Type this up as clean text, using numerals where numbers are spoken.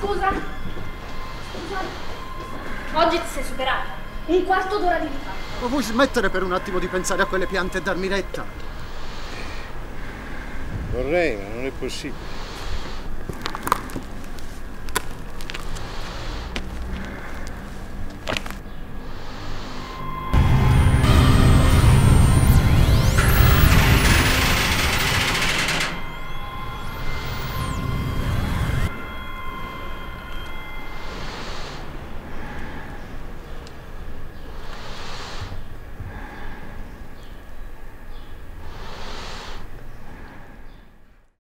Scusa. Oggi ti sei superata. Un quarto d'ora di ritardo. Ma vuoi smettere per un attimo di pensare a quelle piante e darmi retta? Vorrei, ma non è possibile.